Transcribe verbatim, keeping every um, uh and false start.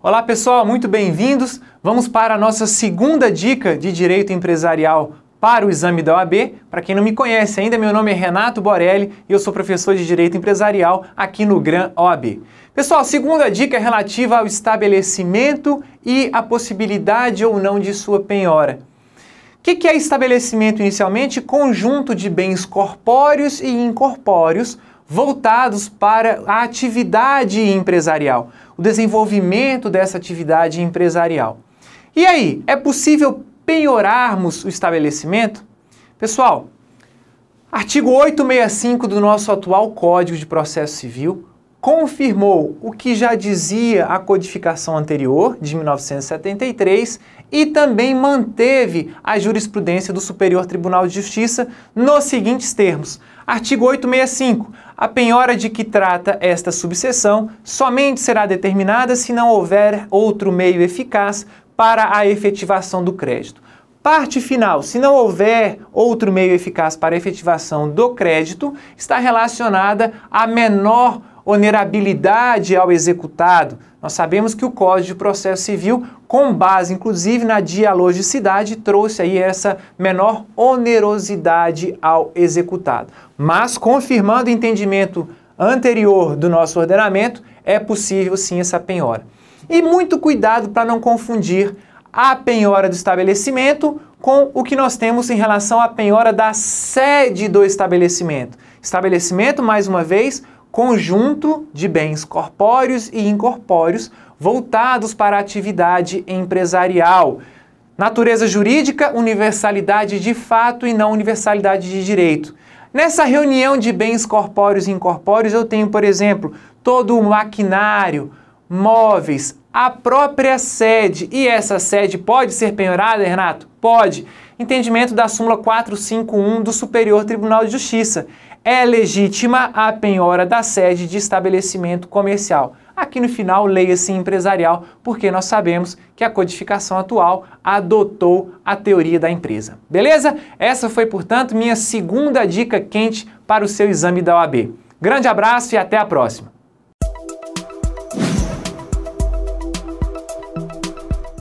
Olá pessoal, muito bem-vindos! Vamos para a nossa segunda dica de Direito Empresarial para o exame da O A B. Para quem não me conhece ainda, meu nome é Renato Borelli e eu sou professor de Direito Empresarial aqui no Gran O A B. Pessoal, a segunda dica é relativa ao estabelecimento e a possibilidade ou não de sua penhora. O que que é estabelecimento inicialmente? Conjunto de bens corpóreos e incorpóreos voltados para a atividade empresarial, o desenvolvimento dessa atividade empresarial. E aí, é possível penhorarmos o estabelecimento? Pessoal, artigo oitocentos e sessenta e cinco do nosso atual Código de Processo Civil confirmou o que já dizia a codificação anterior, de mil novecentos e setenta e três, e também manteve a jurisprudência do Superior Tribunal de Justiça nos seguintes termos. Artigo oitocentos e sessenta e cinco. A penhora de que trata esta subseção somente será determinada se não houver outro meio eficaz para a efetivação do crédito. Parte final, se não houver outro meio eficaz para a efetivação do crédito, está relacionada à menor onerabilidade ao executado. Nós sabemos que o Código de Processo Civil, com base inclusive na dialogicidade, trouxe aí essa menor onerosidade ao executado. Mas, confirmando o entendimento anterior do nosso ordenamento, é possível sim essa penhora. E muito cuidado para não confundir a penhora do estabelecimento com o que nós temos em relação à penhora da sede do estabelecimento. Estabelecimento, mais uma vez, conjunto de bens corpóreos e incorpóreos voltados para a atividade empresarial. Natureza jurídica, universalidade de fato e não universalidade de direito. Nessa reunião de bens corpóreos e incorpóreos eu tenho, por exemplo, todo o maquinário, móveis, a própria sede. E essa sede pode ser penhorada, Renato? Pode. Entendimento da súmula quatrocentos e cinquenta e um do Superior Tribunal de Justiça. É legítima a penhora da sede de estabelecimento comercial. Aqui no final, leia-se empresarial, porque nós sabemos que a codificação atual adotou a teoria da empresa. Beleza? Essa foi, portanto, minha segunda dica quente para o seu exame da O A B. Grande abraço e até a próxima!